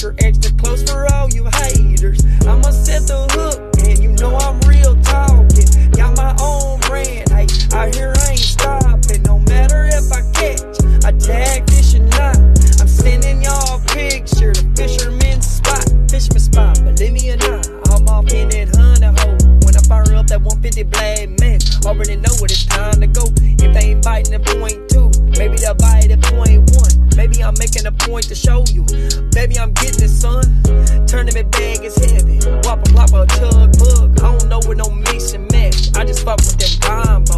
nature, extra close for all you haters. I'ma set the hook, and you know I'm real talking. Got my own brand, hey, out here I ain't stopping. No matter if I catch, I tag fish or not. I'm sending y'all a picture, the fisherman's spot. Fisherman's spot, believe me or not, I'm off in that hunting hole. When I fire up that 150 blade, man, already know what it's time to go. If they ain't biting the .2, maybe they'll bite at .1. Maybe I'm making a point to show you. Baby, I'm getting it, son. Tournament bag is heavy. Whopper, plopper, chug, bug. I don't know what no mix and match. I just fuck with them combo.